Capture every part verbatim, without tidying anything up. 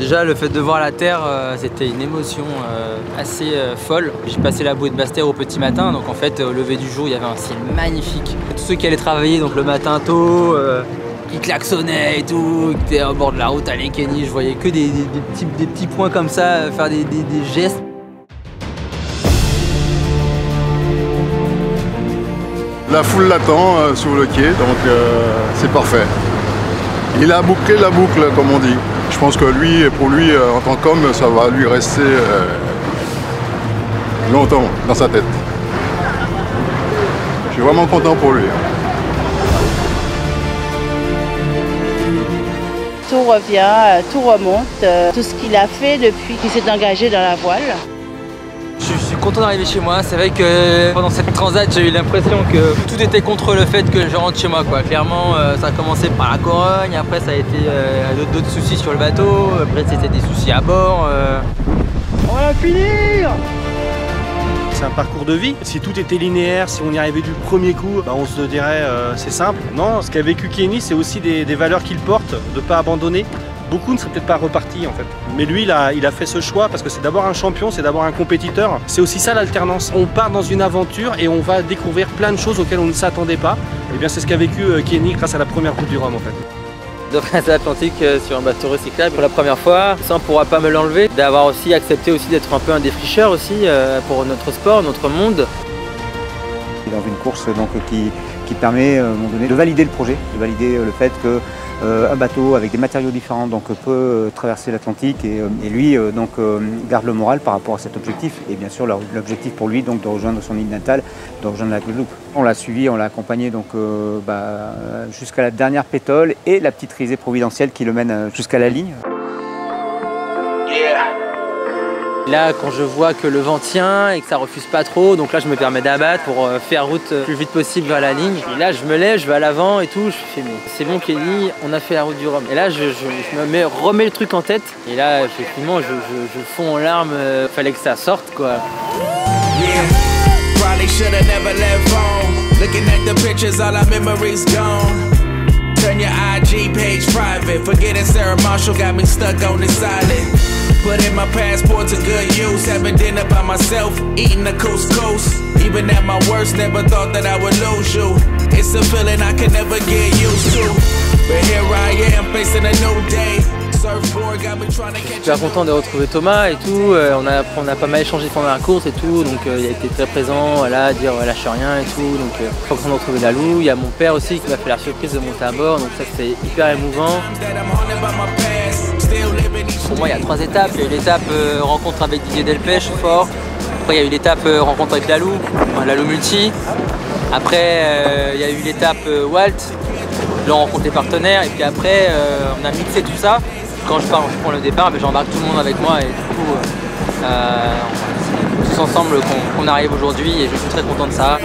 Déjà, le fait de voir la terre, euh, c'était une émotion euh, assez euh, folle. J'ai passé la bouée de Bastère au petit matin, donc en fait, au lever du jour, il y avait un ciel magnifique. Tous ceux qui allaient travailler donc le matin tôt, euh, qui klaxonnaient et tout, qui étaient au bord de la route à les Kéni, je voyais que des, des, des, petits, des petits points comme ça, faire des, des, des gestes. La foule l'attend euh, sur le quai, donc euh, c'est parfait. Il a bouclé la boucle, comme on dit. Je pense que lui, pour lui, euh, en tant qu'homme, ça va lui rester euh, longtemps dans sa tête. Je suis vraiment content pour lui. Tout revient, tout remonte, euh, tout ce qu'il a fait depuis qu'il s'est engagé dans la voile. Je suis content d'arriver chez moi. C'est vrai que pendant cette transat, j'ai eu l'impression que tout était contre le fait que je rentre chez moi, quoi. Clairement, ça a commencé par la Corogne, après ça a été d'autres soucis sur le bateau, après c'était des soucis à bord. On va finir! C'est un parcours de vie. Si tout était linéaire, si on y arrivait du premier coup, bah on se dirait euh, c'est simple. Non, ce qu'a vécu Kéni, c'est aussi des, des valeurs qu'il porte, de ne pas abandonner. Beaucoup ne seraient peut-être pas repartis en fait. Mais lui, il a, il a fait ce choix parce que c'est d'abord un champion, c'est d'abord un compétiteur. C'est aussi ça l'alternance. On part dans une aventure et on va découvrir plein de choses auxquelles on ne s'attendait pas. Et bien c'est ce qu'a vécu Kéni grâce à la première Route du Rhum en fait. Donc c'est Atlantique sur un bateau recyclable pour la première fois, ça on ne pourra pas me l'enlever. D'avoir aussi accepté aussi d'être un peu un défricheur aussi pour notre sport, notre monde. Dans une course donc, qui, qui permet à un moment donné de valider le projet, de valider le fait que Euh, un bateau avec des matériaux différents donc, peut euh, traverser l'Atlantique et, euh, et lui euh, donc, euh, garde le moral par rapport à cet objectif. Et bien sûr l'objectif pour lui donc, de rejoindre son île natale, de rejoindre la Guadeloupe. On l'a suivi, on l'a accompagné donc, euh, bah, jusqu'à la dernière pétole et la petite risée providentielle qui le mène jusqu'à la ligne. Là, quand je vois que le vent tient et que ça refuse pas trop, donc là je me permets d'abattre pour faire route le plus vite possible vers la ligne. Et là je me lève, je vais à l'avant et tout, je fais mais c'est bon Kéni, on a fait la Route du Rhum. Et là je, je, je me mets, remets le truc en tête et là effectivement je, je, je fonds en larmes, fallait que ça sorte quoi. Yeah. But in my passport to good use, having dinner by myself, eating a couscous. Even at my worst, never thought that I would lose you. It's a feeling I can never get used to. But here I am, facing a new day. Surfboard got me trying to catch. Je suis super content de retrouver Thomas et tout. Euh, on, a, on a pas mal échangé pendant la course et tout. Donc euh, il a été très présent, voilà, à dire lâche rien et tout. Donc euh, je suis content de retrouver Lalou. Il y a mon père aussi qui m'a fait la surprise de monter à bord. Donc ça c'est hyper émouvant. Pour moi, il y a trois étapes. Il y a eu l'étape euh, rencontre avec Didier Delpech, fort. Après, il y a eu l'étape euh, rencontre avec Lalou, enfin, Lalou multi. Après, euh, il y a eu l'étape euh, Walt, là on rencontre les partenaires. Et puis après, euh, on a mixé tout ça. Quand je pars, je prends le départ, mais j'embarque tout le monde avec moi. Et du coup, euh, euh, c'est tous ensemble qu'on qu'on arrive aujourd'hui. Et je suis très content de ça.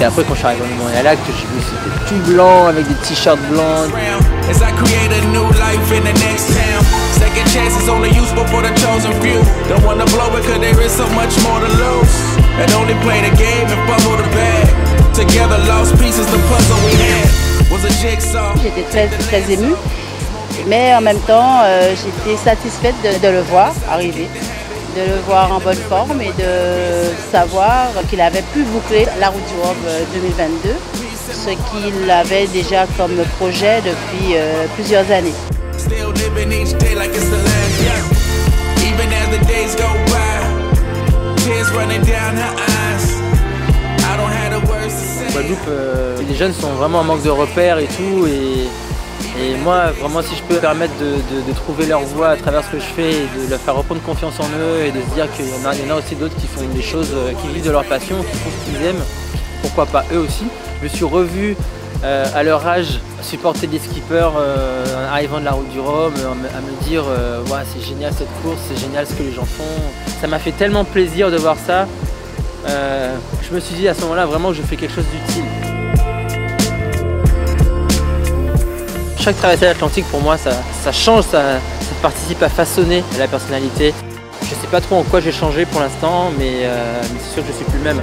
Et après quand je suis arrivé au Montréal, que j'ai vu c'était tout blanc avec des t-shirts blancs. J'étais très très émue, mais en même temps euh, j'étais satisfaite de, de le voir arriver. De le voir en bonne forme et de savoir qu'il avait pu boucler la Route du Rhum deux mille vingt-deux, ce qu'il avait déjà comme projet depuis euh, plusieurs années. En Guadeloupe, euh, les jeunes sont vraiment en manque de repères et tout. Et... Et moi, vraiment, si je peux permettre de, de, de trouver leur voie à travers ce que je fais et de leur faire reprendre confiance en eux et de se dire qu'il y en a, il y en a aussi d'autres qui font des choses, qui vivent de leur passion, qui font ce qu'ils aiment, pourquoi pas eux aussi. Je me suis revu euh, à leur âge supporter des skippers euh, en arrivant de la Route du Rhum, à me dire euh, ouais, c'est génial cette course, c'est génial ce que les gens font. Ça m'a fait tellement plaisir de voir ça. Euh, je me suis dit à ce moment-là vraiment que je fais quelque chose d'utile. Chaque traversée de l'Atlantique, pour moi, ça, ça change, ça, ça participe à façonner la personnalité. Je ne sais pas trop en quoi j'ai changé pour l'instant, mais, euh, mais c'est sûr que je ne suis plus le même.